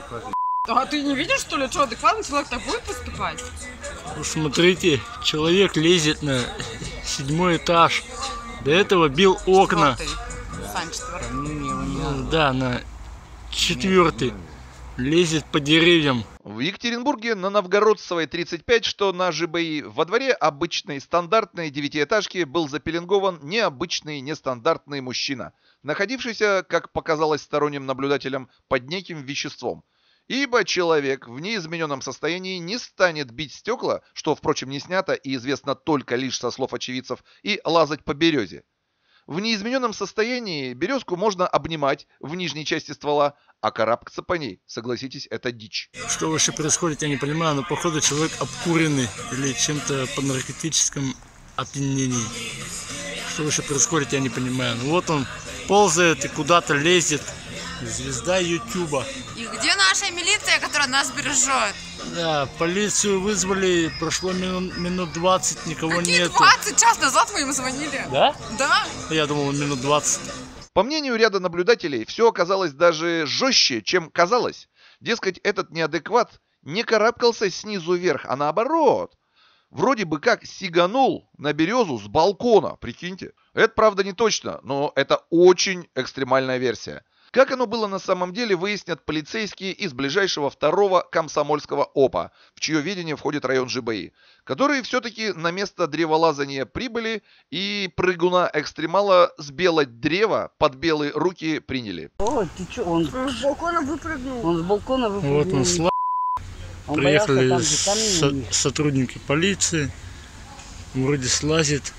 адекватный. А ты не видишь, что ли, что адекватный человек так будет поступать? Ну, смотрите, человек лезет на 7-й этаж. До этого бил окна. Да, на 4-й. Лезет по деревьям. В Екатеринбурге на Новгородцевой 35, что на ЖБИ, во дворе обычной стандартной 9-этажки был запеленгован необычный нестандартный мужчина, находившийся, как показалось сторонним наблюдателям, под неким веществом. Ибо человек в неизмененном состоянии не станет бить стекла, что, впрочем, не снято и известно только лишь со слов очевидцев, и лазать по березе. В неизмененном состоянии березку можно обнимать в нижней части ствола, а карабкаться по ней, согласитесь, это дичь. Что вообще происходит, я не понимаю, но походу человек обкуренный или чем-то по наркотическому опьянению. Что вообще происходит, я не понимаю. Ну вот он ползает и куда-то лезет. Звезда Ютуба. И где наша милиция, которая нас бережет? Да, полицию вызвали, прошло минут 20, никого нет. Какие 20? Час назад вы им звонили. Да? Да. Я думал, минут 20. По мнению ряда наблюдателей, все оказалось даже жестче, чем казалось. Дескать, этот неадекват не карабкался снизу вверх, а наоборот. Вроде бы как сиганул на березу с балкона, прикиньте. Это, правда, не точно, но это очень экстремальная версия. Как оно было на самом деле, выяснят полицейские из ближайшего второго комсомольского ОПА, в чье ведение входит район ЖБИ, которые все-таки на место древолазания прибыли и прыгуна-экстремала сбелать древо под белые руки приняли. Ой, ты че, он с балкона выпрыгнул. Он с балкона выпрыгнул. Вот он слаб. Приехали сотрудники полиции, вроде слазит.